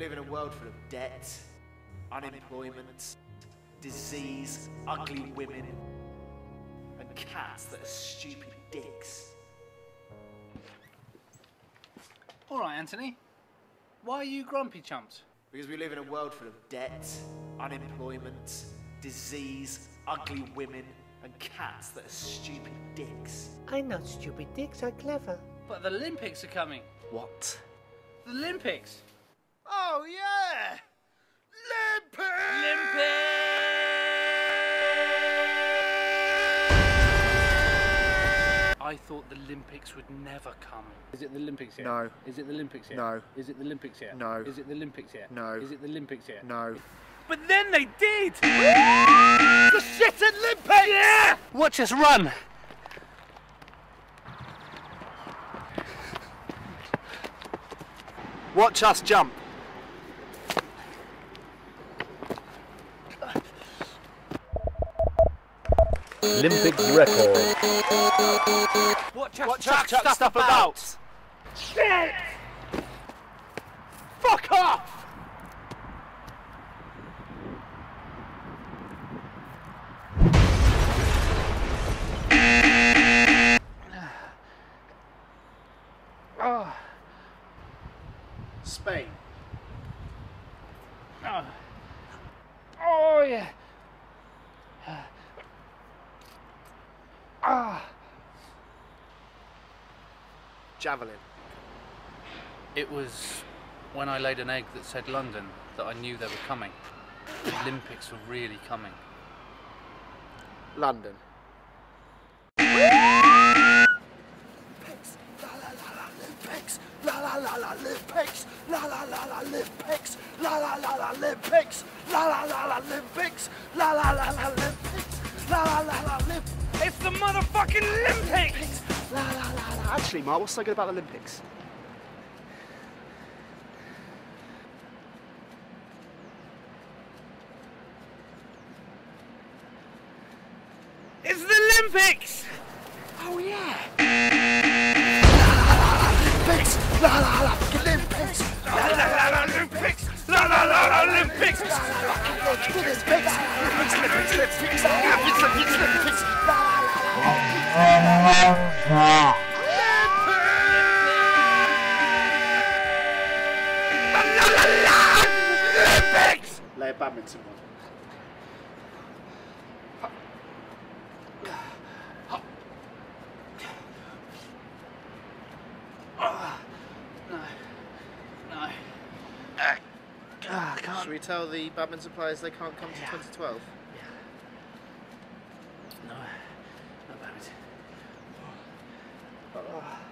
live in a world full of debt, unemployment, disease, ugly women, and cats that are stupid dicks. All right, Anthony. Why are you grumpy, chumps? Because we live in a world full of debt, unemployment, disease, ugly women, and cats that are stupid dicks. I'm not stupid dicks, I'm clever. But the Olympics are coming. What? The Olympics. Oh, yeah! Lympics! Lympics! I thought the Olympics would never come. Is it the Olympics yet? No. Is it the Olympics yet? No. Is it the Olympics yet? No. Is it the Olympics yet? No. Is it the Olympics yet? No. But then they did! The shit Olympics! Yeah! Watch us run! Watch us jump. Olympics record. Watch us chuck stuff about. Shit! Fuck off! Spain. Oh yeah. Javelin. It was when I laid an egg that said London that I knew they were coming. The Olympics were really coming. London. Olympics, la la la la Olympics, la la la la Olympics, la la la la Olympics, la la la la Olympics, la la la la Olympics, la la la la Olympics, la la la la Olympics. It's the motherfucking Olympics! La, la, la, la. Actually, Mark, what's so good about the Olympics? It's the Olympics! Oh, yeah! Olympics! La, la, la, Olympics! La, la, la, Olympics! La, la, la, Olympics! La, la, la, Olympics! Olympics! Olympics! Olympics! La, Olympics! Like a badminton one. No. Should we tell the badminton players they can't come to 2012? Yeah. No. Oh.